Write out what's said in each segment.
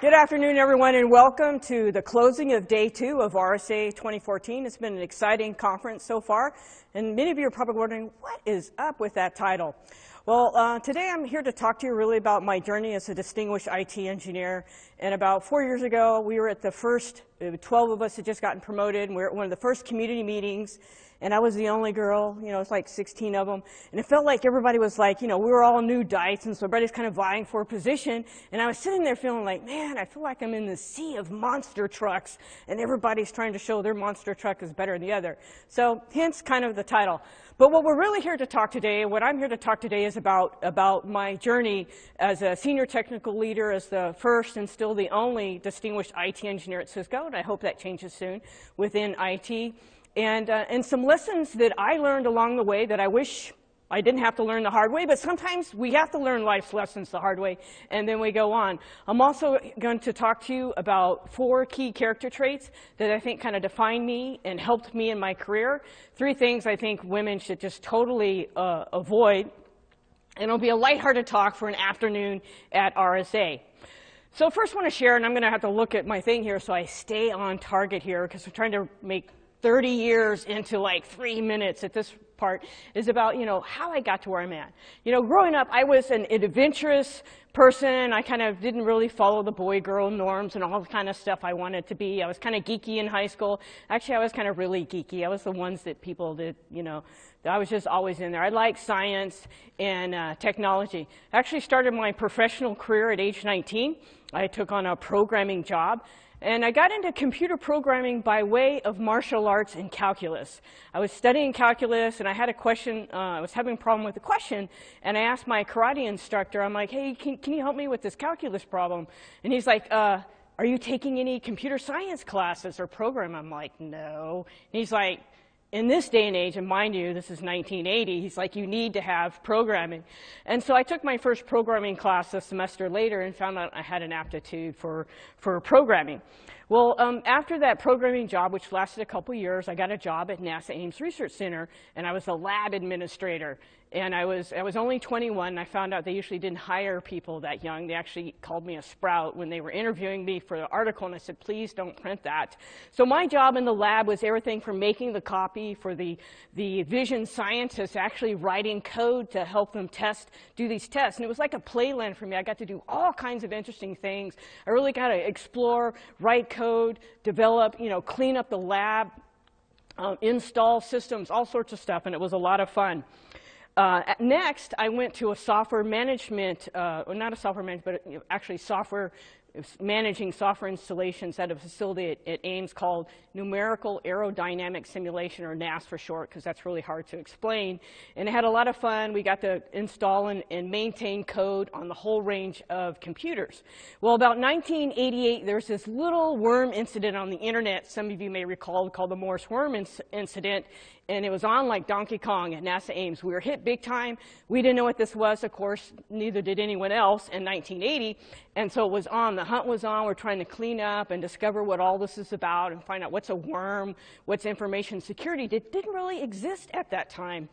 Good afternoon, everyone, and welcome to the closing of day two of RSA 2014. It's been an exciting conference so far, and many of you are probably wondering, what is up with that title? Well, today I'm here to talk to you really about my journey as a distinguished IT engineer. And about 4 years ago, we were at the first, 12 of us had just gotten promoted, and we were at one of the first community meetings, and I was the only girl, you know, it's like 16 of them. And it felt like everybody was like, you know, we were all new dice, and so everybody's kind of vying for a position. And I was sitting there feeling like, man, I feel like I'm in the sea of monster trucks, and everybody's trying to show their monster truck is better than the other. So hence kind of the title. But what we're really here to talk today, what I'm here to talk today is about my journey as a senior technical leader, as the first and still the only distinguished IT engineer at Cisco, and I hope that changes soon within IT, and some lessons that I learned along the way that I wish I didn't have to learn the hard way, but sometimes we have to learn life's lessons the hard way, and then we go on. I'm also going to talk to you about four key character traits that I think kind of defined me and helped me in my career. Three things I think women should just totally avoid, and it'll be a lighthearted talk for an afternoon at RSA. So first I want to share, and I'm going to have to look at my thing here so I stay on target here, because we're trying to make 30 years into like 3 minutes at this part, is about, you know, how I got to where I'm at. You know, growing up, I was an adventurous person. I kind of didn't really follow the boy-girl norms and all the kind of stuff I wanted to be. I was kind of geeky in high school. Actually, I was kind of really geeky. I was the ones that people did, you know, I was just always in there. I liked science and technology. I actually started my professional career at age 19. I took on a programming job. And I got into computer programming by way of martial arts and calculus. I was studying calculus, and I had a question. I was having a problem with a question, and I asked my karate instructor, I'm like, hey, can you help me with this calculus problem? And he's like, are you taking any computer science classes or program? I'm like, no. And he's like, in this day and age, and mind you, this is 1980, he's like, you need to have programming. And so I took my first programming class a semester later and found out I had an aptitude for programming. Well, after that programming job, which lasted a couple years, I got a job at NASA Ames Research Center, and I was the lab administrator. And I was only 21, and I found out they usually didn't hire people that young. They actually called me a sprout when they were interviewing me for the article, and I said, please don't print that. So my job in the lab was everything from making the copy for the vision scientists, actually writing code to help them test, do these tests. And it was like a playland for me. I got to do all kinds of interesting things. I really got to explore, write code, develop, you know, clean up the lab, install systems, all sorts of stuff, and it was a lot of fun. Next, I went to a software management, not a software management, but actually software, managing software installations at a facility at Ames called Numerical Aerodynamic Simulation, or NAS for short, because that's really hard to explain. And I had a lot of fun. We got to install and maintain code on the whole range of computers. Well, about 1988, there's this little worm incident on the internet, some of you may recall, called the Morris worm incident. And it was on like Donkey Kong at NASA Ames. We were hit big time. We didn't know what this was, of course, neither did anyone else in 1980. And so it was on, the hunt was on. We're trying to clean up and discover what all this is about and find out what's a worm, what's information security. That didn't really exist at that time.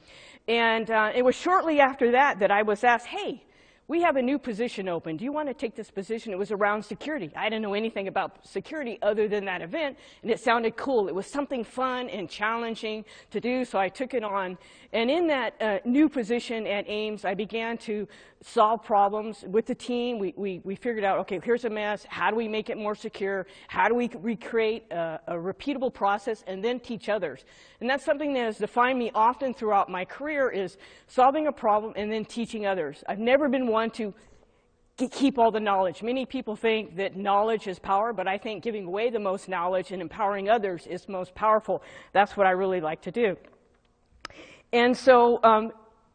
And it was shortly after that that I was asked, hey, we have a new position open. Do you want to take this position? It was around security. I didn't know anything about security other than that event, and it sounded cool. It was something fun and challenging to do, so I took it on. And in that new position at Ames, I began to solve problems with the team. We figured out, okay, here's a mess. How do we make it more secure? How do we recreate a repeatable process and then teach others? And that's something that has defined me often throughout my career, is solving a problem and then teaching others. I've never been one to keep all the knowledge. Many people think that knowledge is power, but I think giving away the most knowledge and empowering others is most powerful. That's what I really like to do. And so,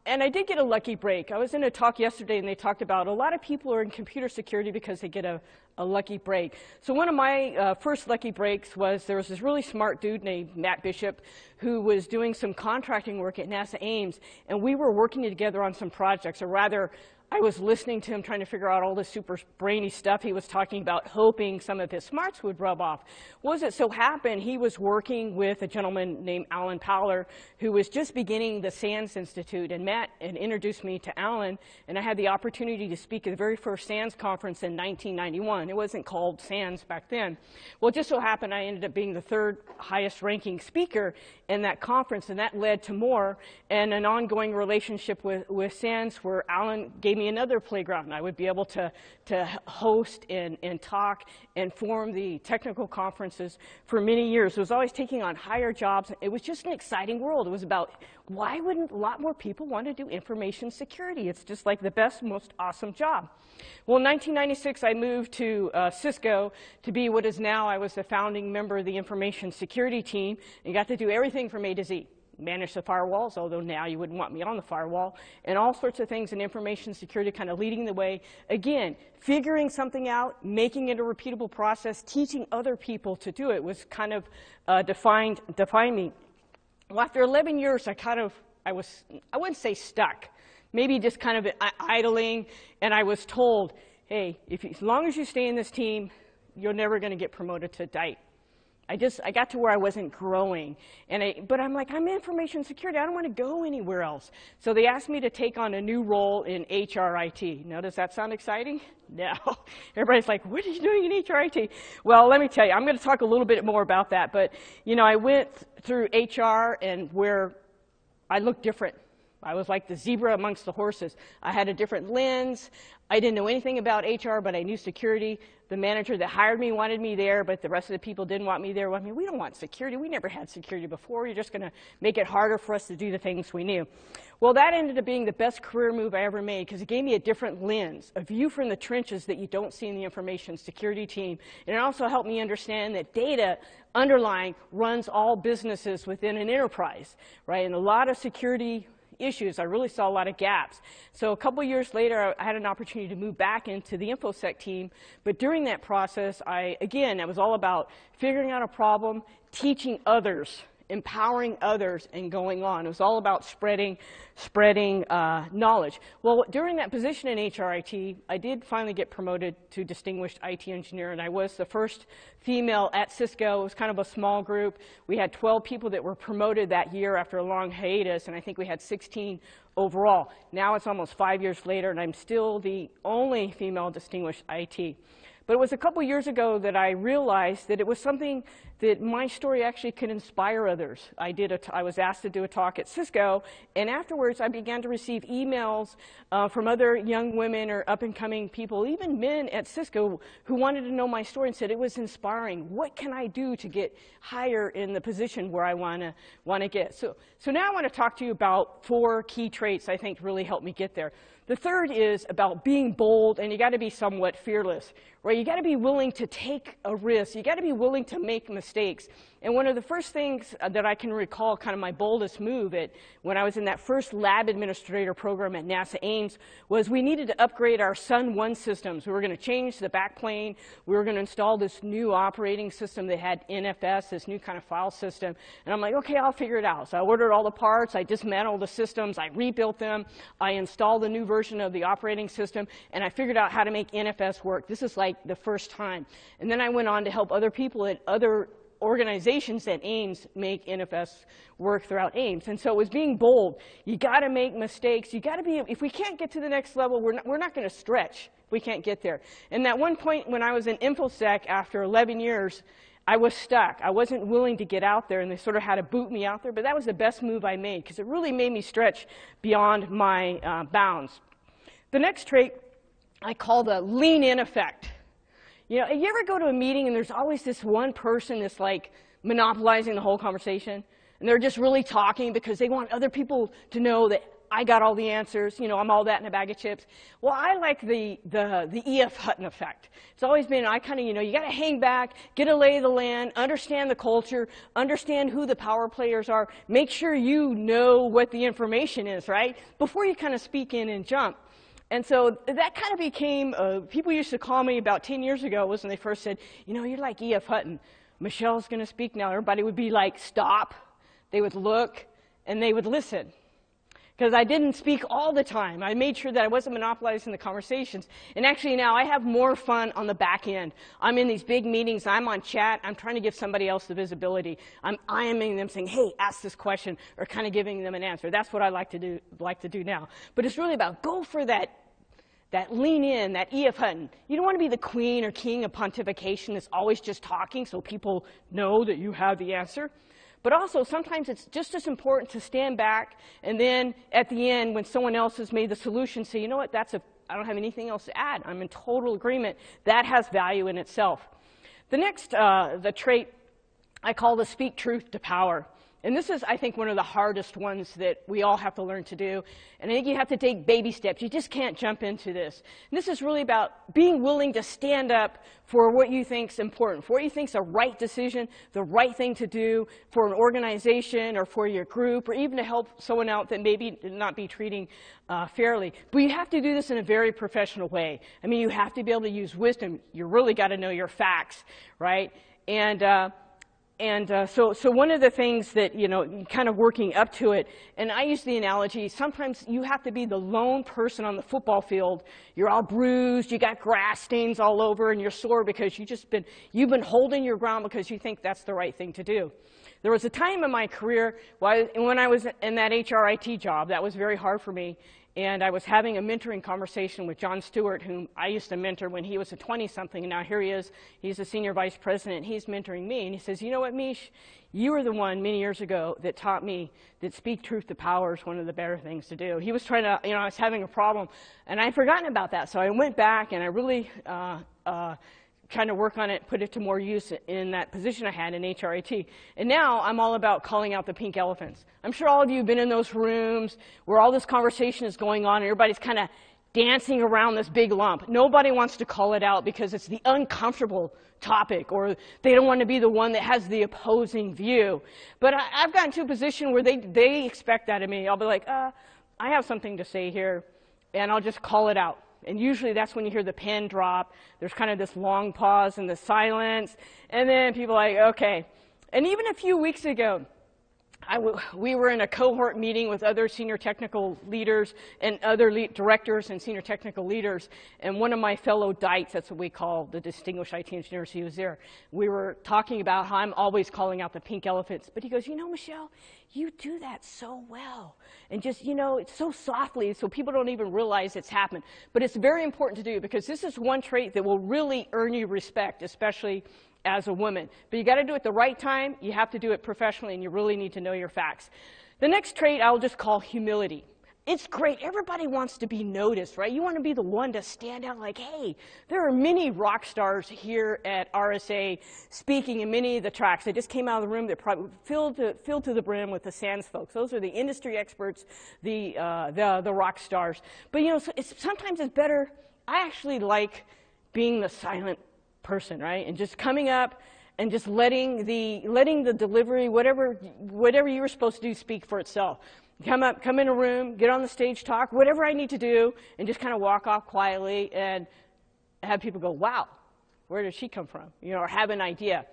and I did get a lucky break. I was in a talk yesterday, and they talked about a lot of people are in computer security because they get a lucky break. So one of my first lucky breaks was, there was this really smart dude named Matt Bishop who was doing some contracting work at NASA Ames, and we were working together on some projects, or rather, I was listening to him trying to figure out all this super brainy stuff he was talking about, hoping some of his smarts would rub off. Was it so happened he was working with a gentleman named Alan Powell, who was just beginning the SANS Institute, and met and introduced me to Alan, and I had the opportunity to speak at the very first SANS conference in 1991. It wasn't called SANS back then. Well, it just so happened I ended up being the third highest ranking speaker in that conference, and that led to more and an ongoing relationship with SANS, where Alan gave me another playground, and I would be able to host and talk and form the technical conferences for many years. It was always taking on higher jobs. It was just an exciting world. It was about, why wouldn't a lot more people want to do information security? It's just like the best, most awesome job. Well, in 1996, I moved to Cisco to be what is now, I was the founding member of the information security team, and got to do everything from A to Z. Manage the firewalls, although now you wouldn't want me on the firewall, and all sorts of things in information security, kind of leading the way. Again, figuring something out, making it a repeatable process, teaching other people to do it was kind of defined me. Well, after 11 years, I wouldn't say stuck, maybe just kind of idling, and I was told, hey, as long as you stay in this team, you're never going to get promoted to DITE. I got to where I wasn't growing, and but I'm like, I'm information security. I don't want to go anywhere else. So they asked me to take on a new role in HRIT. Now, does that sound exciting? No. Everybody's like, what are you doing in HRIT? Well, let me tell you, I'm going to talk a little bit more about that. But, you know, I went through HR and where I looked different. I was like the zebra amongst the horses. I had a different lens. I didn't know anything about HR, but I knew security. The manager that hired me wanted me there, but the rest of the people didn't want me there. Well, I mean, we don't want security. We never had security before. You're just going to make it harder for us to do the things we knew. Well, that ended up being the best career move I ever made, because it gave me a different lens, a view from the trenches that you don't see in the information security team. And it also helped me understand that data underlying runs all businesses within an enterprise, right? And a lot of security issues. I really saw a lot of gaps. So a couple years later, I had an opportunity to move back into the InfoSec team. But during that process, again, it was all about figuring out a problem, teaching others, empowering others, and going on. It was all about spreading knowledge. Well, during that position in HRIT, I did finally get promoted to distinguished IT engineer, and I was the first female at Cisco. It was kind of a small group. We had 12 people that were promoted that year after a long hiatus, and I think we had 16 overall. Now it's almost 5 years later, and I'm still the only female distinguished IT. But it was a couple years ago that I realized that it was something that my story actually could inspire others. I was asked to do a talk at Cisco, and afterwards I began to receive emails from other young women or up-and-coming people, even men at Cisco, who wanted to know my story and said it was inspiring. What can I do to get higher in the position where I want to get? So now I want to talk to you about four key traits I think really helped me get there. The third is about being bold, and you got to be somewhat fearless, right? You got to be willing to take a risk. You got to be willing to make mistakes. And one of the first things that I can recall, kind of my boldest move when I was in that first lab administrator program at NASA Ames, was we needed to upgrade our Sun 1 systems. We were going to change the backplane. We were going to install this new operating system that had NFS, this new kind of file system. And I'm like, okay, I'll figure it out. So I ordered all the parts. I dismantled the systems. I rebuilt them. I installed the new version of the operating system, and I figured out how to make NFS work. This is like the first time. And then I went on to help other people at other organizations at Ames make NFS work throughout Ames. And so it was being bold. You got to make mistakes. You got to be, if we can't get to the next level, we're not going to stretch. We can't get there. And that one point when I was in InfoSec after 11 years, I was stuck. I wasn't willing to get out there, and they sort of had to boot me out there. But that was the best move I made, because it really made me stretch beyond my bounds. The next trait I call the lean-in effect. You know, you ever go to a meeting and there's always this one person that's like monopolizing the whole conversation, and they're just really talking because they want other people to know that I got all the answers, you know, I'm all that in a bag of chips. Well, I like the E.F. Hutton effect. It's always been, you know, you got to hang back, get a lay of the land, understand the culture, understand who the power players are, make sure you know what the information is, right, before you kind of speak in and jump. And so that kind of became, people used to call me about 10 years ago was when they first said, you know, you're like E.F. Hutton. Michelle's going to speak now. Everybody would be like, stop. They would look, and they would listen. because I didn't speak all the time. I made sure that I wasn't monopolizing the conversations. And actually now I have more fun on the back end. I'm in these big meetings. I'm on chat. I'm trying to give somebody else the visibility. I'm IMing them saying, hey, ask this question, or kind of giving them an answer. That's what I like to do now. But it's really about go for that lean in, that E.F. Hutton. You don't want to be the queen or king of pontification that's always just talking so people know that you have the answer. But also, sometimes it's just as important to stand back and then at the end, when someone else has made the solution, say, you know what, I don't have anything else to add. I'm in total agreement. That has value in itself. The next the trait I call the speak truth to power. And this is, I think, one of the hardest ones that we all have to learn to do. And I think you have to take baby steps. You just can't jump into this. And this is really about being willing to stand up for what you think is important, for what you think is the right decision, the right thing to do for an organization or for your group, or even to help someone out that maybe not be treating fairly. But you have to do this in a very professional way. I mean, you have to be able to use wisdom. You really got to know your facts, right? And so one of the things that, you know, kind of working up to it, and I use the analogy, sometimes you have to be the lone person on the football field. You're all bruised, you got grass stains all over, and you're sore because you've been holding your ground because you think that's the right thing to do. There was a time in my career when I was in that HRIT job, that was very hard for me. And I was having a mentoring conversation with John Stewart, whom I used to mentor when he was a 20-something, and now here he is. He's a senior vice president. He's mentoring me, and he says, you know what, Mish? You were the one many years ago that taught me that speak truth to power is one of the better things to do. He was trying to, you know, I was having a problem, and I'd forgotten about that. So I went back, and I really trying to work on it, put it to more use in that position I had in HRIT. And now I'm all about calling out the pink elephants. I'm sure all of you have been in those rooms where all this conversation is going on and everybody's kind of dancing around this big lump. Nobody wants to call it out because it's the uncomfortable topic, or they don't want to be the one that has the opposing view. But I've gotten to a position where they expect that of me. I'll be like, I have something to say here, and I'll just call it out. And usually that's when you hear the pen drop. There's kind of this long pause and the silence. And then people are like, okay. And even a few weeks ago, we were in a cohort meeting with other senior technical leaders and other directors and senior technical leaders. And one of my fellow DITES, that's what we call the distinguished IT engineers, he was there. We were talking about how I'm always calling out the pink elephants. But he goes, you know, Michelle, you do that so well. And just, you know, it's so softly so people don't even realize it's happened. But it's very important to do because this is one trait that will really earn you respect, especially as a woman. But you got to do it the right time, you have to do it professionally, and you really need to know your facts. The next trait I'll just call humility. It's great. Everybody wants to be noticed, right? You want to be the one to stand out like, hey, there are many rock stars here at RSA speaking in many of the tracks. They just came out of the room. They're probably filled to the brim with the SANS folks. Those are the industry experts, the rock stars. But, you know, so sometimes it's better. I actually like being the silent person, right? And just coming up and just letting the delivery, whatever you were supposed to do, speak for itself. Come up, come in a room, get on the stage, talk, whatever I need to do, and just kind of walk off quietly and have people go, wow, where did she come from? You know, or have an idea.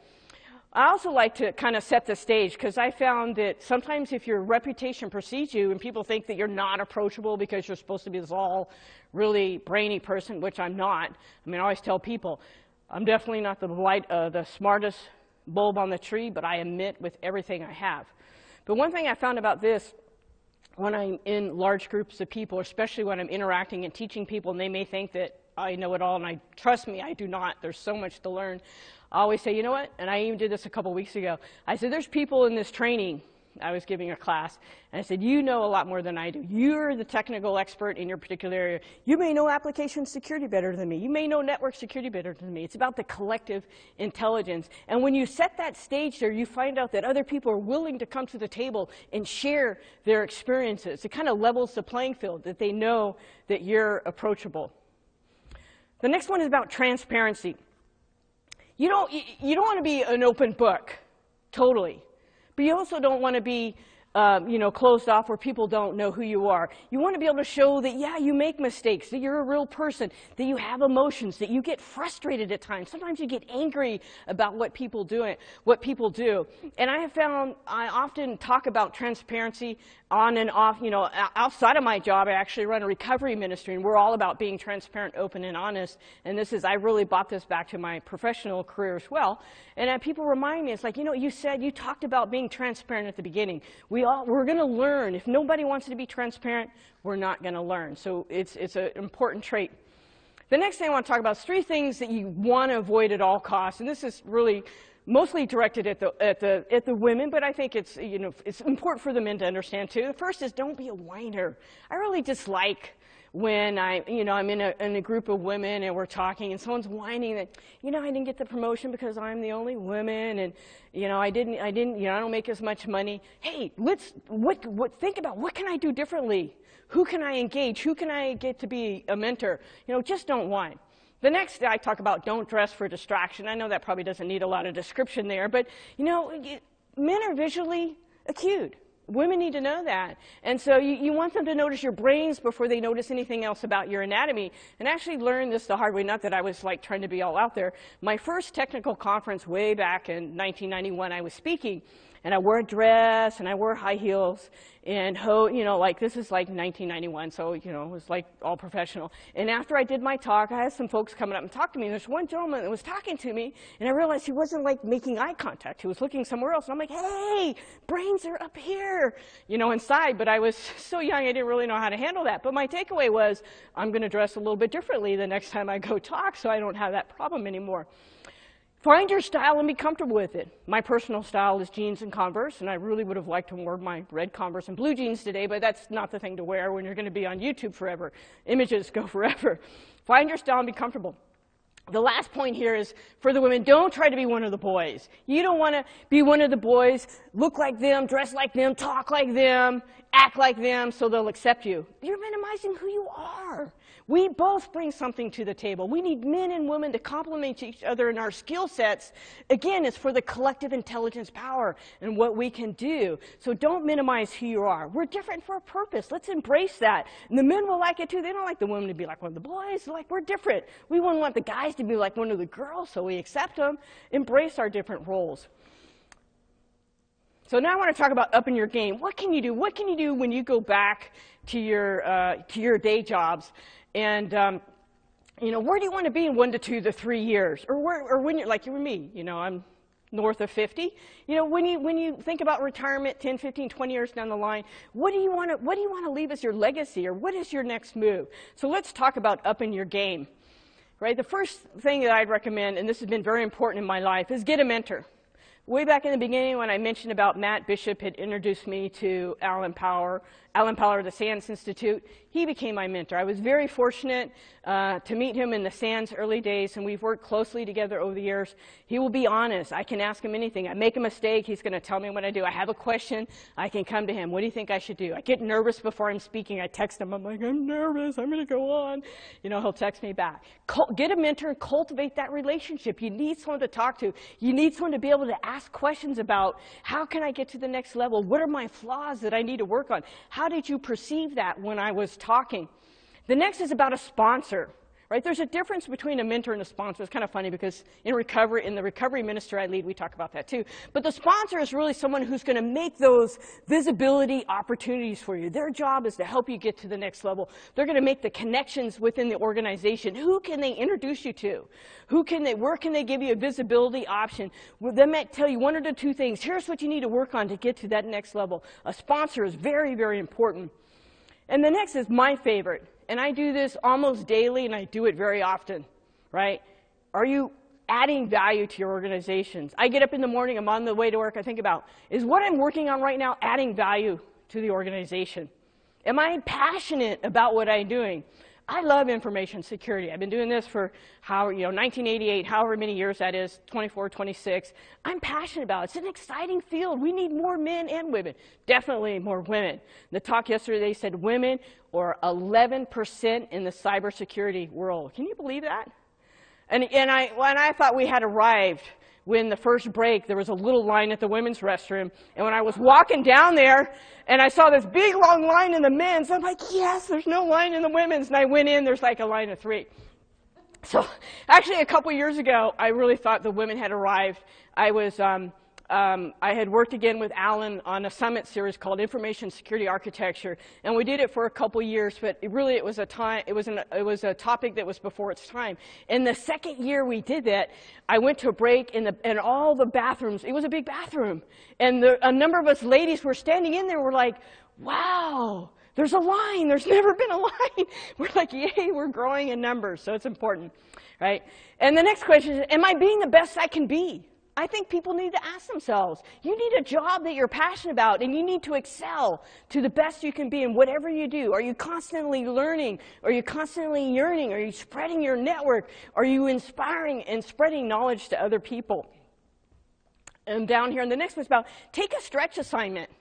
I also like to kind of set the stage because I found that sometimes if your reputation precedes you and people think that you're not approachable because you're supposed to be this all really brainy person, which I'm not. I mean, I always tell people, I'm definitely not the smartest bulb on the tree, but I am knit with everything I have. But one thing I found about this, when I'm in large groups of people, especially when I'm interacting and teaching people, and they may think that I know it all, and trust me, I do not. There's so much to learn. I always say, you know what? And I even did this a couple weeks ago. I said, there's people in this training. I was giving a class, and I said, you know a lot more than I do. You're the technical expert in your particular area. You may know application security better than me. You may know network security better than me. It's about the collective intelligence. And when you set that stage there, you find out that other people are willing to come to the table and share their experiences. It kind of levels the playing field, that they know that you're approachable. The next one is about transparency. You don't want to be an open book, totally. But you also don't want to be closed off where people don't know who you are. You want to be able to show that, yeah, you make mistakes, that you're a real person, that you have emotions, that you get frustrated at times. Sometimes you get angry about what people do. And I have found I often talk about transparency on and off. You know, outside of my job, I actually run a recovery ministry, and we're all about being transparent, open, and honest. And this is, I really brought this back to my professional career as well. And people remind me, it's like, you know, you said, you talked about being transparent at the beginning. We're going to learn. If nobody wants to be transparent, we're not going to learn. So it's an important trait. The next thing I want to talk about is three things that you want to avoid at all costs. And this is really mostly directed at the women, but I think it's, you know, it's important for the men to understand too. The first is don't be a whiner. I really dislike when I'm in a group of women and we're talking and someone's whining that, you know, I didn't get the promotion because I'm the only woman, and, you know, I didn't, you know, I don't make as much money. Hey, think about what can I do differently? Who can I engage? Who can I get to be a mentor? You know, just don't whine. The next I talk about don't dress for distraction. I know that probably doesn't need a lot of description there, but, you know, men are visually acute. Women need to know that. And so you want them to notice your brains before they notice anything else about your anatomy. And I actually learned this the hard way, not that I was like trying to be all out there. My first technical conference way back in 1991, I was speaking, and I wore a dress and I wore high heels, and you know, like, this is like 1991, so, you know, it was like all professional. And after I did my talk, I had some folks coming up and talk to me. And there's one gentleman that was talking to me, and I realized he wasn't like making eye contact. He was looking somewhere else. And I'm like, hey, brains are up here, you know, inside. But I was so young, I didn't really know how to handle that. But my takeaway was, I'm going to dress a little bit differently the next time I go talk, so I don't have that problem anymore. Find your style and be comfortable with it. My personal style is jeans and Converse, and I really would have liked to wear my red Converse and blue jeans today, but that's not the thing to wear when you're going to be on YouTube forever. Images go forever. Find your style and be comfortable. The last point here is for the women, don't try to be one of the boys. You don't want to be one of the boys, look like them, dress like them, talk like them, act like them, so they'll accept you. You're minimizing who you are. We both bring something to the table. We need men and women to complement each other in our skill sets. Again, it's for the collective intelligence power and what we can do. So don't minimize who you are. We're different for a purpose. Let's embrace that. And the men will like it too. They don't like the women to be like one of the boys. They're like, we're different. We wouldn't want the guys to be like one of the girls, so we accept them. Embrace our different roles. So now I want to talk about upping your game. What can you do? What can you do when you go back to your day jobs? And you know, where do you want to be in 1 to 2 to 3 years? Or when you're like you and me, you know, I'm north of 50. You know, when you think about retirement 10, 15, 20 years down the line, what do you want to leave as your legacy, or what is your next move? So let's talk about upping your game. Right? The first thing that I'd recommend, and this has been very important in my life, is get a mentor. Way back in the beginning, when I mentioned about Matt Bishop had introduced me to Alan Powell of the SANS Institute, he became my mentor. I was very fortunate to meet him in the SANS early days, and we've worked closely together over the years. He will be honest. I can ask him anything. I make a mistake, he's going to tell me what I do. I have a question, I can come to him. What do you think I should do? I get nervous before I'm speaking. I text him. I'm like, I'm nervous. I'm going to go on. You know, he'll text me back. Get a mentor and cultivate that relationship. You need someone to talk to. You need someone to be able to ask questions about, how can I get to the next level? What are my flaws that I need to work on? How did you perceive that when I was talking? The next is about a sponsor. Right? There's a difference between a mentor and a sponsor. It's kind of funny because in the recovery ministry I lead, we talk about that too. But the sponsor is really someone who's going to make those visibility opportunities for you. Their job is to help you get to the next level. They're going to make the connections within the organization. Who can they introduce you to? Where can they give you a visibility option? Well, they might tell you 1 or 2 things. Here's what you need to work on to get to that next level. A sponsor is very, very important. And the next is my favorite. And I do this almost daily, and I do it very often, right? Are you adding value to your organizations? I get up in the morning, I'm on the way to work, I think about, is what I'm working on right now adding value to the organization? Am I passionate about what I'm doing? I love information security. I've been doing this for 1988, however many years that is, 24, 26. I'm passionate about it. It's an exciting field. We need more men and women. Definitely more women. The talk yesterday, they said women are 11% in the cybersecurity world. Can you believe that? And I thought we had arrived. when the first break, there was a little line at the women's restroom. And when I was walking down there, and I saw this big, long line in the men's, I'm like, yes, there's no line in the women's. And I went in, there's like a line of three. So actually, a couple years ago, I really thought the women had arrived. I had worked again with Alan on a summit series called Information Security Architecture, and we did it for a couple years, but it was a topic that was before its time. And the second year we did that, I went to a break and all the bathrooms, it was a big bathroom, and a number of us ladies were standing in there, we're like, wow, there's a line, there's never been a line. We're like, yay, we're growing in numbers, so it's important, right? And the next question is, am I being the best I can be? I think people need to ask themselves. You need a job that you're passionate about, and you need to excel to the best you can be in whatever you do. Are you constantly learning? Are you constantly yearning? Are you spreading your network? Are you inspiring and spreading knowledge to other people? And down here, and the next one's about take a stretch assignment.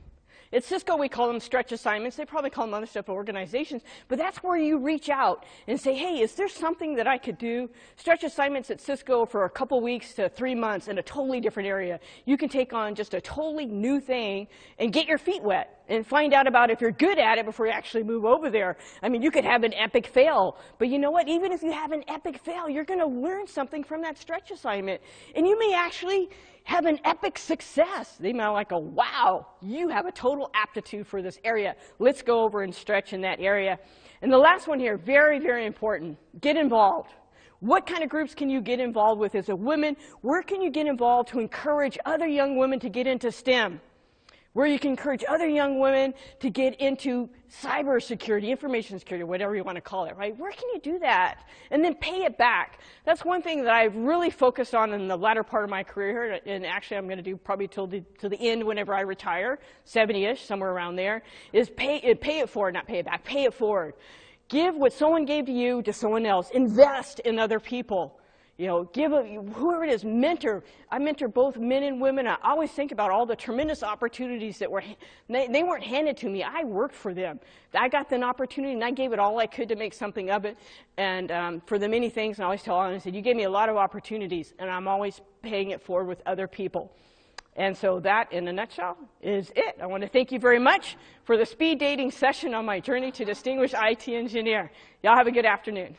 At Cisco, we call them stretch assignments. They probably call them other stuff at organizations. But that's where you reach out and say, hey, is there something that I could do? Stretch assignments at Cisco for a couple weeks to 3 months in a totally different area. You can take on just a totally new thing and get your feet wet and find out about if you're good at it before you actually move over there. I mean, you could have an epic fail. But you know what? Even if you have an epic fail, you're going to learn something from that stretch assignment. And you may actually have an epic success. They might like go, wow, you have a total aptitude for this area. Let's go over and stretch in that area. And the last one here, very, very important. Get involved. What kind of groups can you get involved with as a woman? Where can you get involved to encourage other young women to get into STEM? Where you can encourage other young women to get into cybersecurity, information security, whatever you want to call it, right? Where can you do that? And then pay it back. That's one thing that I've really focused on in the latter part of my career, and actually I'm going to do probably till the end whenever I retire, 70-ish, somewhere around there, is pay it forward, not pay it back, pay it forward. Give what someone gave to you to someone else. Invest in other people. You know, whoever it is, mentor. I mentor both men and women. I always think about all the tremendous opportunities that they weren't handed to me. I worked for them. I got an opportunity, and I gave it all I could to make something of it. And for the many things, and I always tell Alan, I said, you gave me a lot of opportunities, and I'm always paying it forward with other people. And so that, in a nutshell, is it. I want to thank you very much for the speed dating session on my journey to distinguished IT engineer. Y'all have a good afternoon.